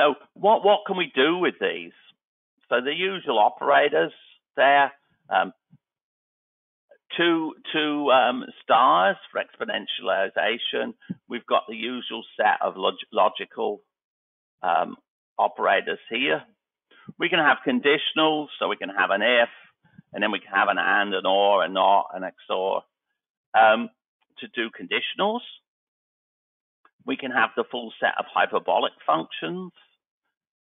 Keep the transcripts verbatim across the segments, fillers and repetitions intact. So what, what can we do with these? So the usual operators there, um, two, two um, stars for exponentialization. We've got the usual set of log logical um, operators here. We can have conditionals, so we can have an if, and then we can have an and, an or, an not, an X O R. Um, to do conditionals, we can have the full set of hyperbolic functions,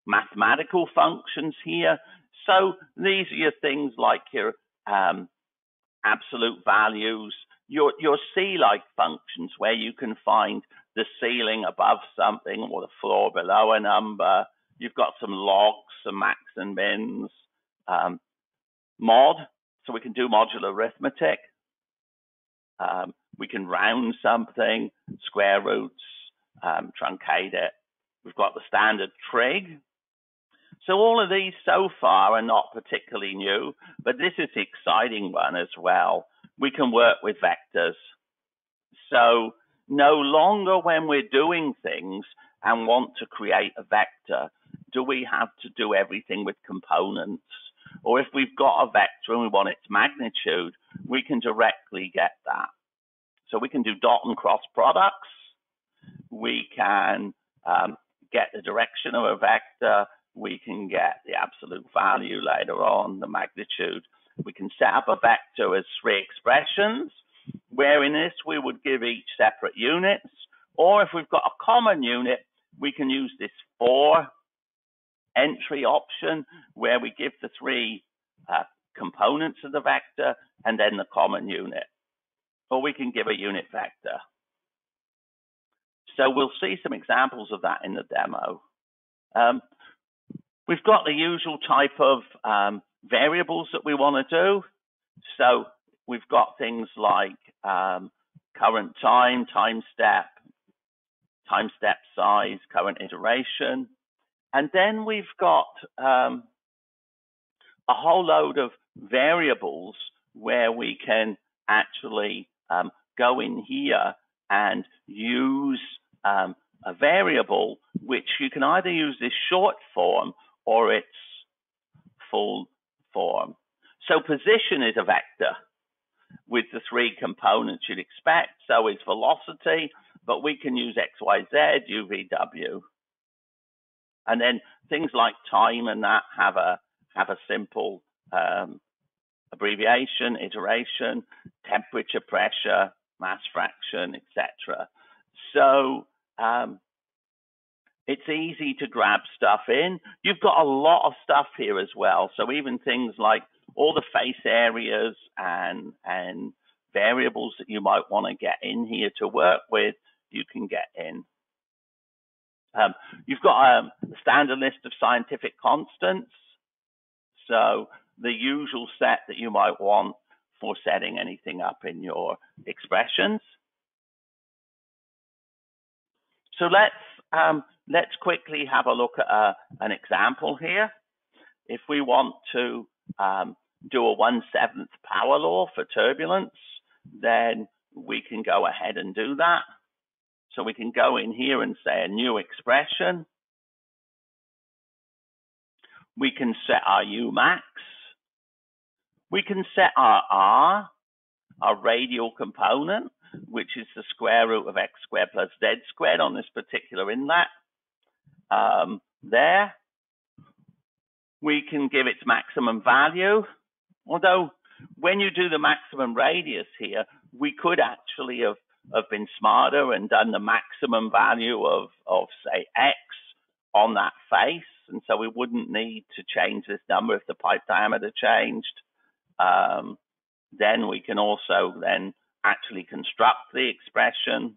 mathematical functions here. So these are your things like your um, absolute values, your your C-like functions where you can find the ceiling above something or the floor below a number. You've got some logs, some max and mins, um, mod, so we can do modular arithmetic. Um, we can round something, square roots, um, truncate it. We've got the standard trig. So all of these so far are not particularly new, but this is the exciting one as well. We can work with vectors. So no longer when we're doing things and want to create a vector, do we have to do everything with components? Or if we've got a vector and we want its magnitude, we can directly get that. So we can do dot and cross products. We can um, get the direction of a vector. We can get the absolute value later on, the magnitude. We can set up a vector as three expressions, where in this we would give each separate units. Or if we've got a common unit, we can use this for entry option, where we give the three uh, components of the vector and then the common unit. Or we can give a unit vector. So we'll see some examples of that in the demo. Um, we've got the usual type of um, variables that we want to do. So we've got things like um, current time, time step, time step size, current iteration. And then we've got um, a whole load of variables where we can actually um, go in here and use um, a variable, which you can either use this short form or its full form. So position is a vector with the three components you'd expect. So is velocity, but we can use X, Y, Z, U, V, W. And then things like time and that have a have a simple um, abbreviation, iteration, temperature, pressure, mass fraction, et cetera. So um, it's easy to grab stuff in. You've got a lot of stuff here as well. So even things like all the face areas and and variables that you might want to get in here to work with, you can get in. Um, you've got um, a standard list of scientific constants, so the usual set that you might want for setting anything up in your expressions. So let's um, let's quickly have a look at a, an example here. If we want to um, do a one seventh power law for turbulence, then we can go ahead and do that. So we can go in here and say a new expression. We can set our U max. We can set our R, our radial component, which is the square root of X squared plus Z squared on this particular inlet. Um, there. We can give its maximum value. Although when you do the maximum radius here, we could actually have have been smarter and done the maximum value of, of say, X on that face. And so we wouldn't need to change this number if the pipe diameter changed. Um, then we can also then actually construct the expression.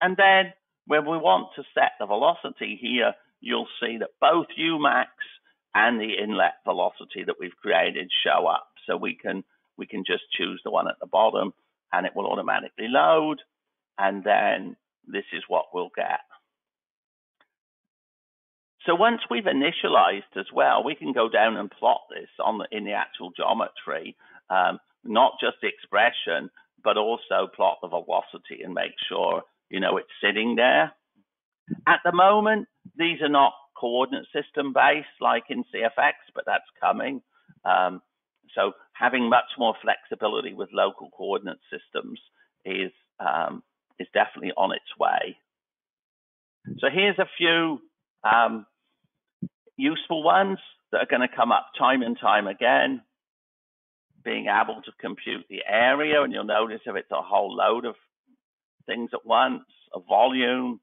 And then when we want to set the velocity here, you'll see that both Umax and the inlet velocity that we've created show up. So we can, we can just choose the one at the bottom, and it will automatically load, and then this is what we'll get. So once we've initialized as well, we can go down and plot this on the, in the actual geometry, um, not just the expression, but also plot the velocity and make sure, you know, it's sitting there. At the moment, These are not coordinate system based like in C F X, but that's coming. Um, so having much more flexibility with local coordinate systems is um, is definitely on its way. So here's a few um, useful ones that are going to come up time and time again. Being able to compute the area, and you'll notice if it's a whole load of things at once, a volume,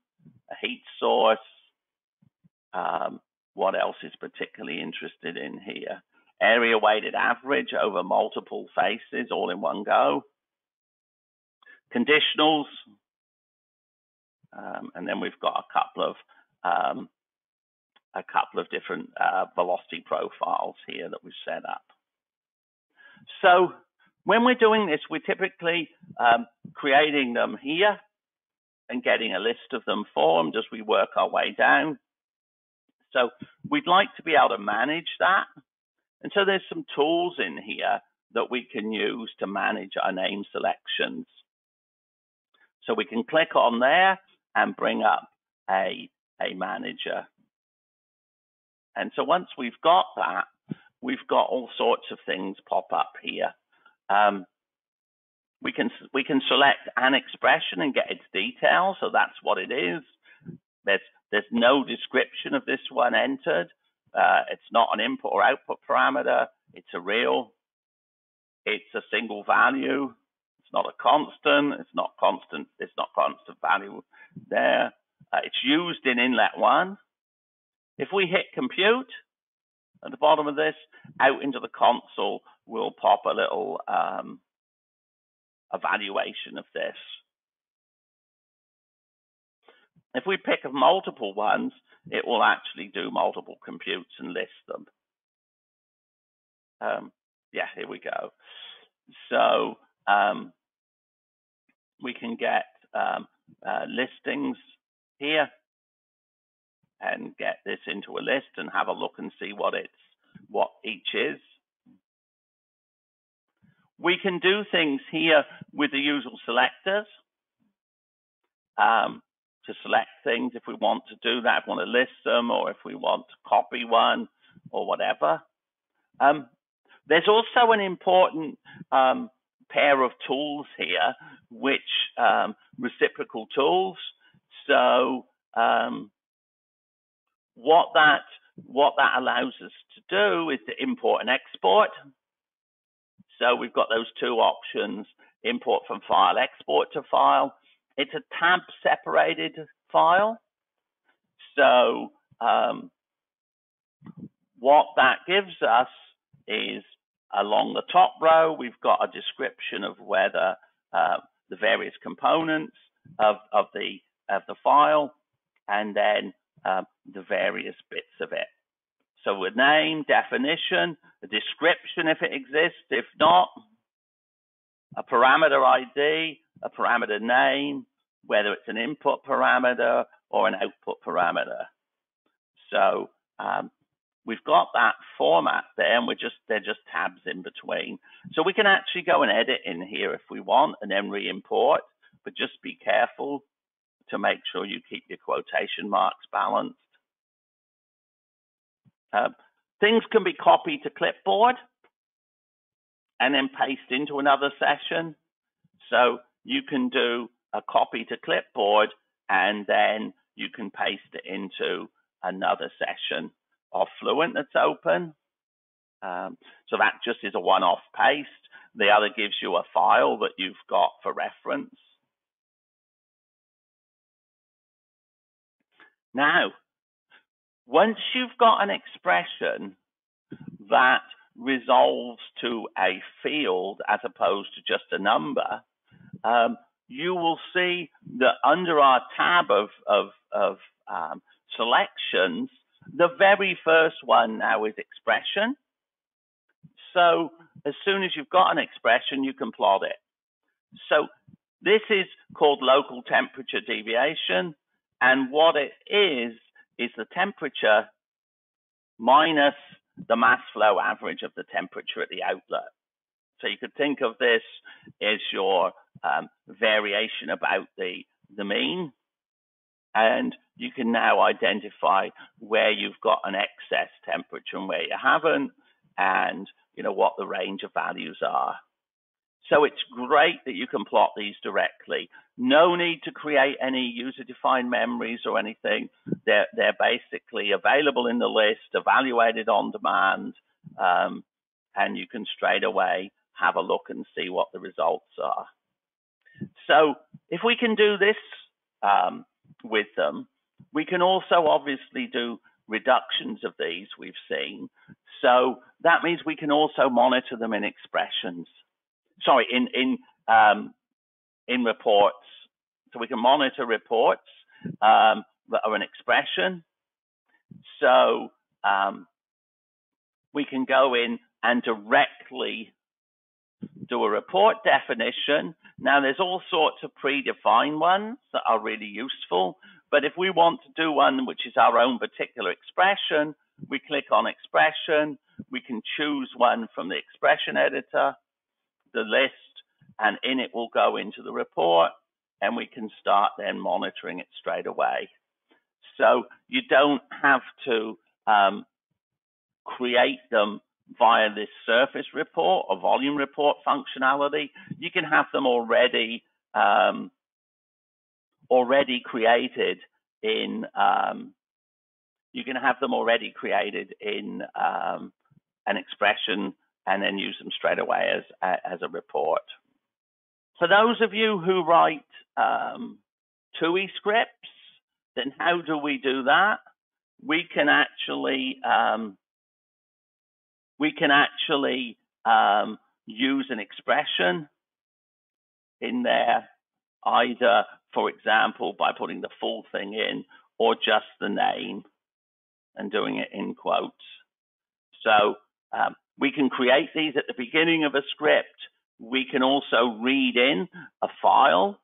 a heat source. Um, what else is particularly interested in here? Area weighted average over multiple faces, all in one go. Conditionals. Um, and then we've got a couple of um, a couple of different uh, velocity profiles here that we've set up. So when we're doing this, we're typically um, creating them here and getting a list of them formed as we work our way down. So we'd like to be able to manage that. And so there's some tools in here that we can use to manage our name selections. So we can click on there and bring up a, a manager. And so once we've got that, we've got all sorts of things pop up here. Um, we can we can select an expression and get its details, so that's what it is. There's there's no description of this one entered. Uh, it's not an input or output parameter. It's a real. It's a single value. It's not a constant. It's not constant. It's not constant value there. Uh, it's used in inlet one. If we hit compute. At the bottom of this, out into the console, we'll pop a little um, evaluation of this. If we pick multiple ones, it will actually do multiple computes and list them. Um, yeah, here we go. So um, we can get um, uh, listings here. And get this into a list and have a look and see what it's what each is. We can do things here with the usual selectors um, to select things if we want to do that, want to list them, or if we want to copy one or whatever. Um, there's also an important um, pair of tools here, which um, reciprocal tools. So um, What that, what that allows us to do is to import and export. So we've got those two options, import from file, export to file. It's a tab separated file. So um, what that gives us is along the top row, we've got a description of whether uh, the various components of, of, the, of the file, and then Um, the various bits of it. So a name, definition, a description if it exists, if not, a parameter I D, a parameter name, whether it's an input parameter or an output parameter. So um, we've got that format there, and we're just they're just tabs in between. So we can actually go and edit in here if we want, and then re-import, but just be careful to make sure you keep your quotation marks balanced. Uh, things can be copied to clipboard and then pasted into another session. So you can do a copy to clipboard and then you can paste it into another session of Fluent that's open. Um, so that just is a one-off paste. The other gives you a file that you've got for reference. Now, once you've got an expression that resolves to a field as opposed to just a number, um, you will see that under our tab of, of, of um, selections, the very first one now is expression. So as soon as you've got an expression, you can plot it. So this is called local temperature deviation. And what it is, is the temperature minus the mass flow average of the temperature at the outlet. So you could think of this as your um, variation about the, the mean. and you can now identify where you've got an excess temperature and where you haven't, and you know what the range of values are. So it's great that you can plot these directly. No need to create any user-defined memories or anything. They're, they're basically available in the list, evaluated on demand, um, and you can straight away have a look and see what the results are. So if we can do this um, with them, we can also obviously do reductions of these we've seen. So that means we can also monitor them in expressions. Sorry, in in um, in reports. So we can monitor reports um, that are an expression. So um, we can go in and directly do a report definition. Now there's all sorts of predefined ones that are really useful, but if we want to do one which is our own particular expression, we click on expression, we can choose one from the expression editor, the list, and in it will go into the report, and we can start then monitoring it straight away. So you don't have to um, create them via this surface report or volume report functionality. You can have them already um, already created in. Um, you can have them already created in um, an expression, and then use them straight away as as a report. For those of you who write um, T U I scripts, then how do we do that? We can actually um, we can actually um, use an expression in there, either, for example, by putting the full thing in, or just the name and doing it in quotes. So um, we can create these at the beginning of a script. We can also read in a file.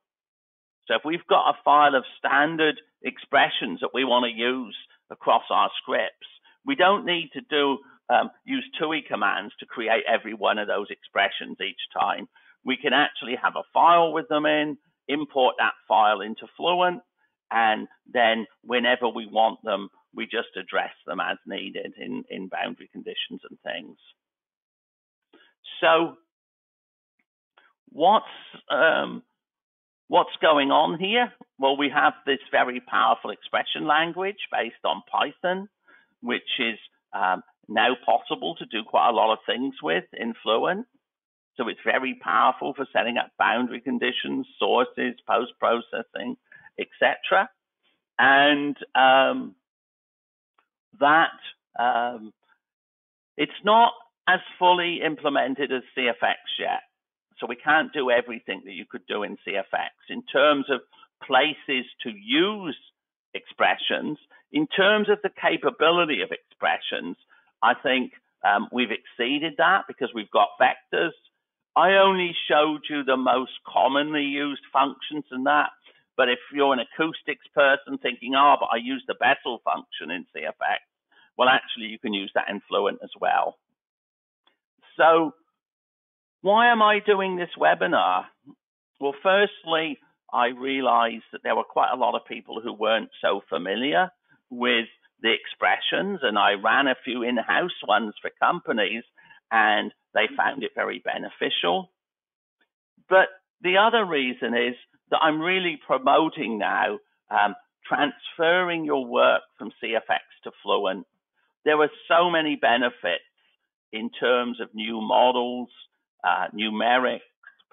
So if we've got a file of standard expressions that we want to use across our scripts, we don't need to do um, use T U I commands to create every one of those expressions each time. We can actually have a file with them in, import that file into Fluent, and then whenever we want them, we just address them as needed in, in boundary conditions and things. So what's, um, what's going on here? Well, we have this very powerful expression language based on Python, which is um, now possible to do quite a lot of things with in Fluent. So it's very powerful for setting up boundary conditions, sources, post-processing, et cetera. And um, that um, it's not as fully implemented as C F X yet. So we can't do everything that you could do in C F X in terms of places to use expressions. In terms of the capability of expressions, I think um, we've exceeded that because we've got vectors. I only showed you the most commonly used functions and that. But if you're an acoustics person thinking, oh, but I use the Bessel function in C F X, well, actually, you can use that in Fluent as well. So why am I doing this webinar? Well, firstly, I realized that there were quite a lot of people who weren't so familiar with the expressions, and I ran a few in-house ones for companies, and they found it very beneficial. But the other reason is that I'm really promoting now, um, transferring your work from C F X to Fluent. There are so many benefits in terms of new models, uh, numerics,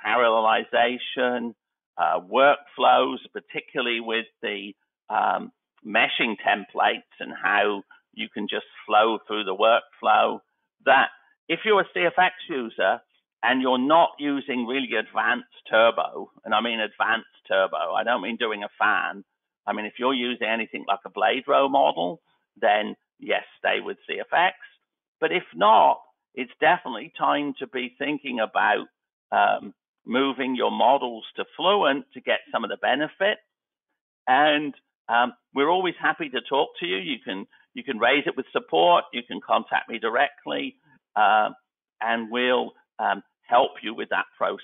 parallelization, uh, workflows, particularly with the um, meshing templates and how you can just flow through the workflow, that if you're a C F X user, and you're not using really advanced turbo, and I mean advanced turbo, I don't mean doing a fan. I mean, if you're using anything like a blade row model, then yes, stay with C F X. But if not, it's definitely time to be thinking about um, moving your models to Fluent to get some of the benefit. And um, we're always happy to talk to you. You can, you can raise it with support. You can contact me directly, uh, and we'll... Um, help you with that process.